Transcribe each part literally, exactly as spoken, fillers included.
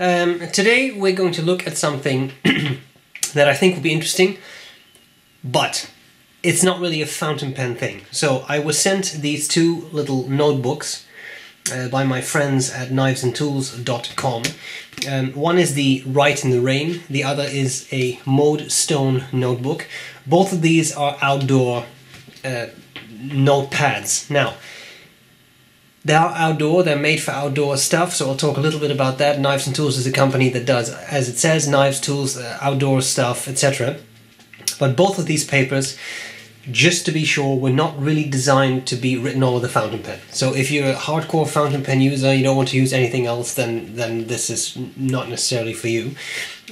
Um, today we're going to look at something that I think will be interesting, but it's not really a fountain pen thing. So I was sent these two little notebooks uh, by my friends at Knives and Tools dot com. Um, one is the Rite in the Rain, the other is a Modestone notebook. Both of these are outdoor uh, notepads. Now, they are outdoor, they're made for outdoor stuff, so I'll talk a little bit about that. Knives and Tools is a company that does, as it says, knives, tools, uh, outdoor stuff, et cetera. But both of these papers, just to be sure, were not really designed to be written all with a fountain pen. So if you're a hardcore fountain pen user, you don't want to use anything else, then, then this is not necessarily for you.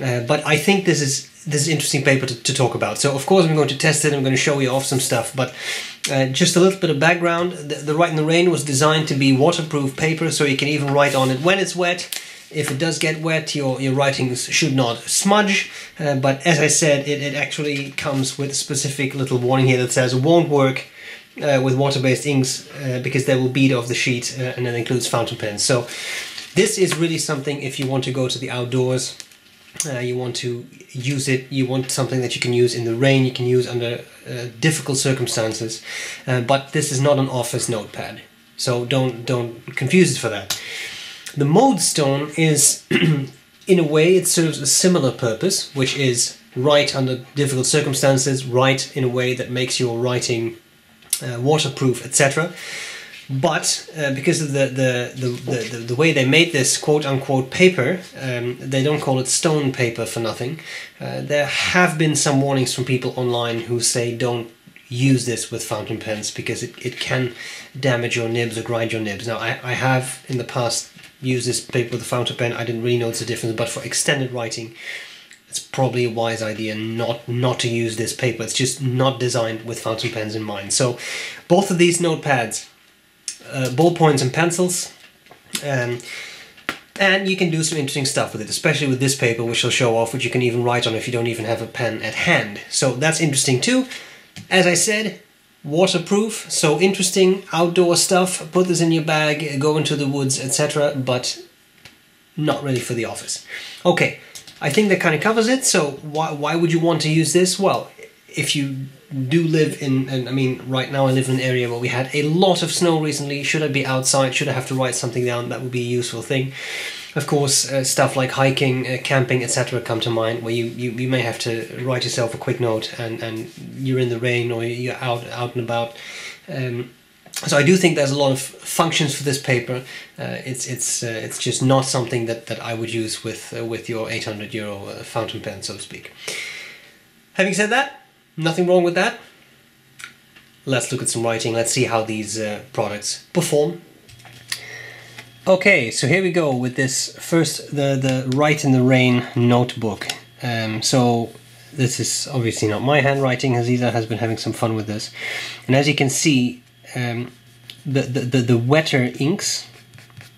Uh, but I think this is this is interesting paper to, to talk about. So of course I'm going to test it, I'm going to show you off some stuff, but uh, just a little bit of background. The, the Rite in the Rain was designed to be waterproof paper, so you can even write on it when it's wet. If it does get wet, your, your writings should not smudge, uh, but as I said, it, it actually comes with a specific little warning here that says it won't work uh, with water-based inks uh, because they will bead off the sheet, uh, and that includes fountain pens. So this is really something if you want to go to the outdoors. Uh, you want to use it, you want something that you can use in the rain, you can use under uh, difficult circumstances, uh, but this is not an office notepad, so don't don't confuse it for that. The Modestone is, in a way, it serves a similar purpose, which is write under difficult circumstances, write in a way that makes your writing uh, waterproof, et cetera. But uh, because of the the, the the the way they made this quote-unquote paper, um, they don't call it stone paper for nothing. Uh, there have been some warnings from people online who say don't use this with fountain pens because it, it can damage your nibs or grind your nibs. Now, I, I have in the past used this paper with a fountain pen. I didn't really notice the difference, but for extended writing, it's probably a wise idea not not to use this paper. It's just not designed with fountain pens in mind. So both of these notepads, Uh, ballpoints and pencils, um, and you can do some interesting stuff with it, especially with this paper, which I'll show off, which you can even write on if you don't even have a pen at hand. So that's interesting too. As I said, waterproof, so interesting outdoor stuff. Put this in your bag, go into the woods, et cetera, but not really for the office. Okay, I think that kind of covers it. So why, why would you want to use this? Well, if you do live in, and I mean, right now I live in an area where we had a lot of snow recently. Should I be outside? Should I have to write something down? That would be a useful thing. Of course, uh, stuff like hiking, uh, camping, et cetera come to mind, where you, you, you may have to write yourself a quick note and, and you're in the rain or you're out, out and about. Um, so I do think there's a lot of functions for this paper. Uh, it's, it's, uh, it's just not something that, that I would use with, uh, with your eight hundred euro uh, fountain pen, so to speak. Having said that, nothing wrong with that. Let's look at some writing. Let's see how these uh, products perform. Okay, so here we go with this first, the, the Rite in the Rain notebook. Um, so this is obviously not my handwriting. Aziza has been having some fun with this. And as you can see, um, the, the, the, the wetter inks,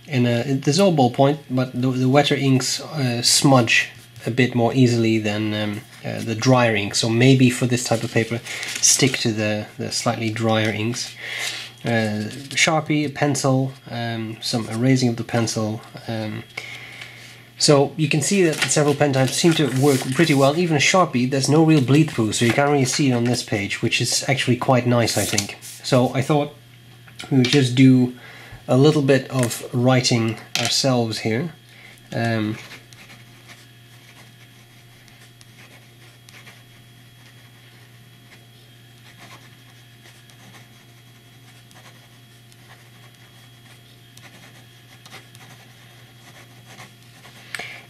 and there's all ballpoint, but the, the wetter inks uh, smudge a bit more easily than um, uh, the drier inks, so maybe for this type of paper stick to the, the slightly drier inks. Uh, Sharpie, a pencil, um, some erasing of the pencil. Um, so you can see that several pen types seem to work pretty well. Even a Sharpie, there's no real bleed through, so you can't really see it on this page, which is actually quite nice, I think. So I thought we would just do a little bit of writing ourselves here. Um,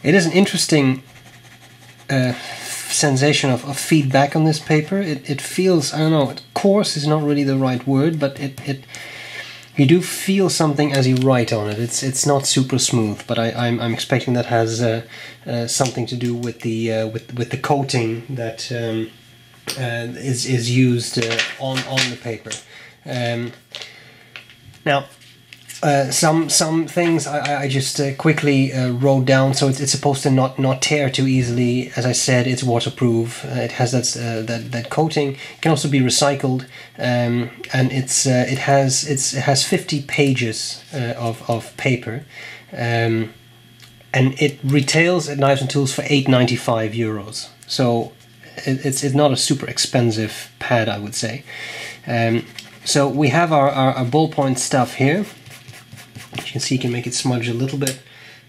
It is an interesting uh, sensation of, of feedback on this paper. It, it feels, I don't know, coarse is not really the right word, but it, it you do feel something as you write on it. It's it's not super smooth, but I, I'm I'm expecting that has uh, uh, something to do with the uh, with with the coating that um, uh, is is used uh, on on the paper. Um, now. Uh, some some things I, I just uh, quickly uh, wrote down, so it's, it's supposed to not not tear too easily. As I said, it's waterproof. Uh, it has that uh, that that coating. It can also be recycled, um, and it's uh, it has it's it has fifty pages uh, of of paper. Um, and it retails at Knives and Tools for eight ninety-five euros. So it's, it's not a super expensive pad, I would say. Um, so we have our, our, our ballpoint stuff here. As you can see, you can make it smudge a little bit.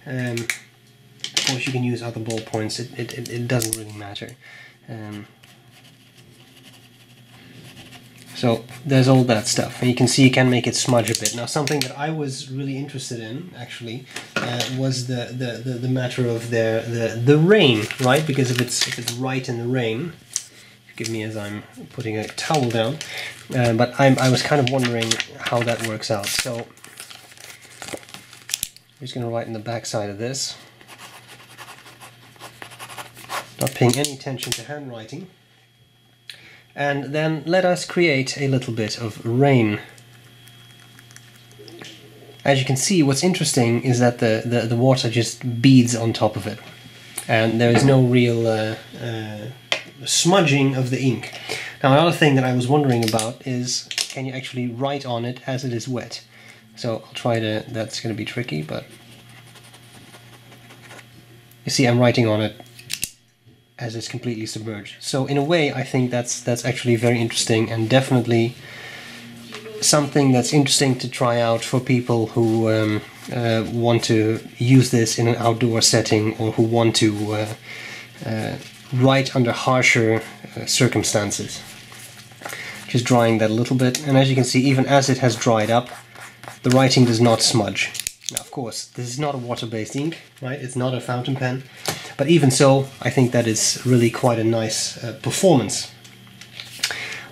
Um, of course, you can use other ballpoints. It, it, it, it doesn't really matter. Um, so there's all that stuff. And you can see you can make it smudge a bit. Now, something that I was really interested in, actually, uh, was the, the, the, the matter of the, the, the rain, right? Because if it's, if it's right in the rain, forgive me as I'm putting a towel down, uh, but I'm, I was kind of wondering how that works out. So I'm just going to write in the back side of this, not paying any attention to handwriting, and then let us create a little bit of rain. As you can see, what's interesting is that the, the, the water just beads on top of it, and there is no real uh, uh, smudging of the ink. Now, another thing that I was wondering about is, can you actually write on it as it is wet? So I'll try to, that's going to be tricky, but you see I'm writing on it as it's completely submerged. So in a way, I think that's that's actually very interesting, and definitely something that's interesting to try out for people who um, uh, want to use this in an outdoor setting, or who want to uh, uh, write under harsher uh, circumstances. Just drying that a little bit, and as you can see, even as it has dried up, the writing does not smudge. Now, of course, this is not a water-based ink, right? It's not a fountain pen. But even so, I think that is really quite a nice uh, performance.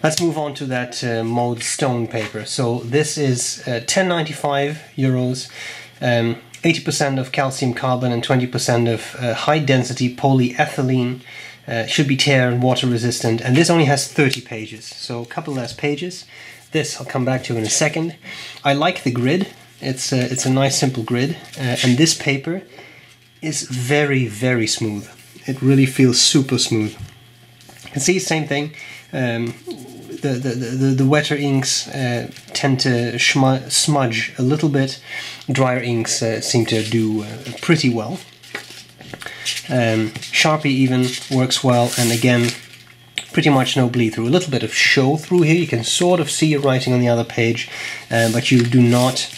Let's move on to that uh, Modestone paper. So this is uh, ten ninety-five euros, um, eighty percent of calcium carbon and twenty percent of uh, high-density polyethylene. Uh, should be tear and water resistant, and this only has thirty pages, so a couple less pages. This I'll come back to in a second. I like the grid. It's a, it's a nice simple grid, uh, and this paper is very, very smooth. It really feels super smooth. You can see, same thing. Um, the, the, the, the wetter inks uh, tend to smudge a little bit. Drier inks uh, seem to do uh, pretty well. Um, Sharpie even works well, and again, pretty much no bleed through. A little bit of show through here. You can sort of see your writing on the other page, uh, but you do not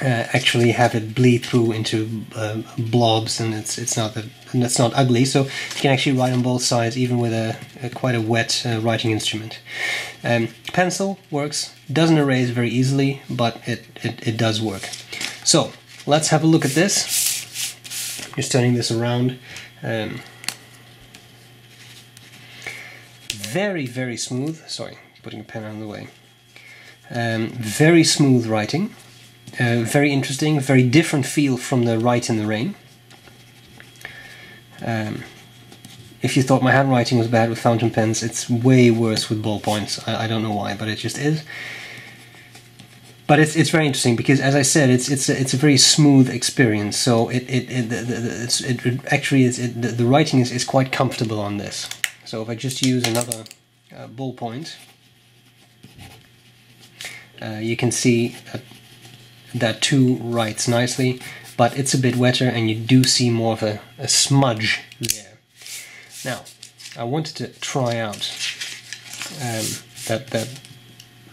uh, actually have it bleed through into uh, blobs, and it's it's not that, and it's not ugly. So you can actually write on both sides, even with a, a quite a wet uh, writing instrument. Um, pencil works. Doesn't erase very easily, but it, it it does work. So let's have a look at this. Just turning this around. Um, very, very smooth. Sorry, putting a pen out of the way. Um, very smooth writing. Uh, very interesting, very different feel from the Rite in the Rain. Um, if you thought my handwriting was bad with fountain pens, it's way worse with ballpoints. I, I don't know why, but it just is. But it's it's very interesting because, as I said, it's it's a, it's a very smooth experience. So it it it, the, the, it's, it, it actually is it, the, the writing is is quite comfortable on this. So if I just use another uh, ballpoint, uh, you can see that, that too writes nicely, but it's a bit wetter, and you do see more of a, a smudge there. Now, I wanted to try out um, that that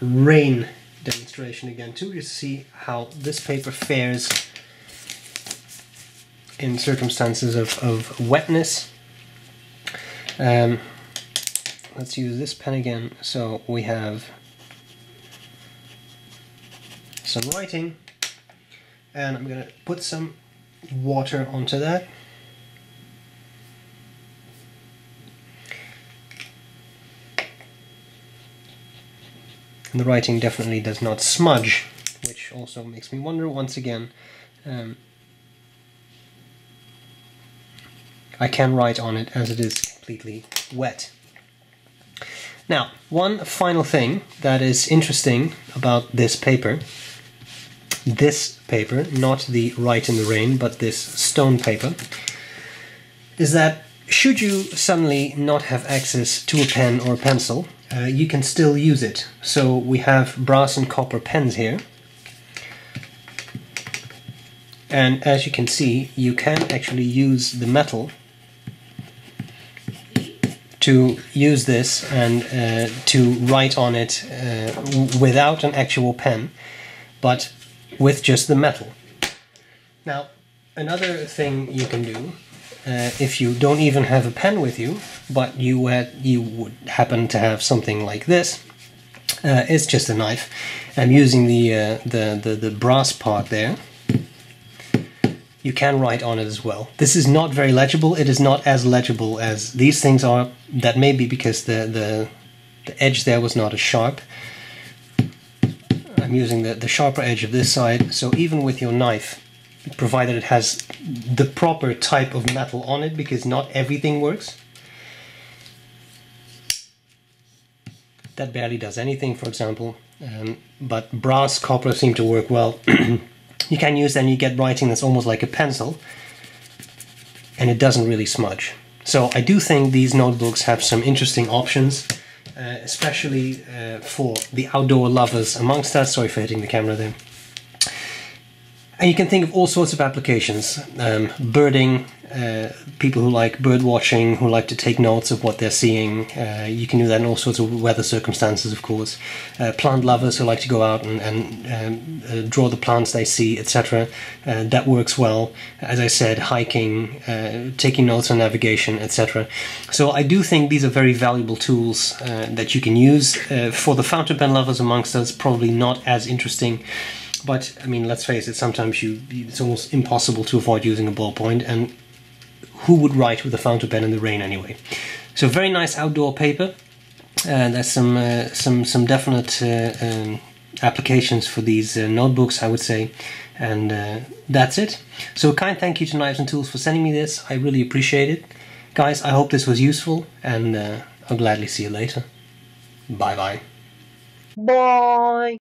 rain demonstration again too, just to see how this paper fares in circumstances of, of wetness. Um, let's use this pen again. So we have some writing, and I'm going to put some water onto that. And the writing definitely does not smudge, which also makes me wonder once again. Um, I can write on it as it is completely wet. Now, one final thing that is interesting about this paper, this paper, not the Rite in the Rain, but this stone paper, is that should you suddenly not have access to a pen or a pencil, Uh, you can still use it. So we have brass and copper pens here. And as you can see, you can actually use the metal to use this and uh, to write on it uh, without an actual pen, but with just the metal. Now, another thing you can do, uh, if you don't even have a pen with you, but you had, you would happen to have something like this, uh, it's just a knife. I'm using the, uh, the, the, the brass part there. You can write on it as well. This is not very legible. It is not as legible as these things are. That may be because the, the, the edge there was not as sharp. I'm using the, the sharper edge of this side, so even with your knife, provided it has the proper type of metal on it, because not everything works. That barely does anything, for example, um, but brass, copper seem to work well. You can use that and you get writing that's almost like a pencil, and it doesn't really smudge. So I do think these notebooks have some interesting options, uh, especially uh, for the outdoor lovers amongst us. Sorry for hitting the camera there. And you can think of all sorts of applications, um, birding, uh, people who like bird watching, who like to take notes of what they're seeing. Uh, you can do that in all sorts of weather circumstances, of course. Uh, plant lovers who like to go out and, and um, uh, draw the plants they see, et cetera. Uh, that works well. As I said, hiking, uh, taking notes on navigation, et cetera. So I do think these are very valuable tools uh, that you can use. Uh, for the fountain pen lovers amongst us, probably not as interesting. But, I mean, let's face it, sometimes you, it's almost impossible to avoid using a ballpoint, and who would write with a fountain pen in the rain anyway? So very nice outdoor paper, and uh, there's some, uh, some, some definite uh, um, applications for these uh, notebooks, I would say, and uh, that's it. So a kind thank you to Knives and Tools for sending me this. I really appreciate it. Guys, I hope this was useful, and uh, I'll gladly see you later. Bye-bye. Bye!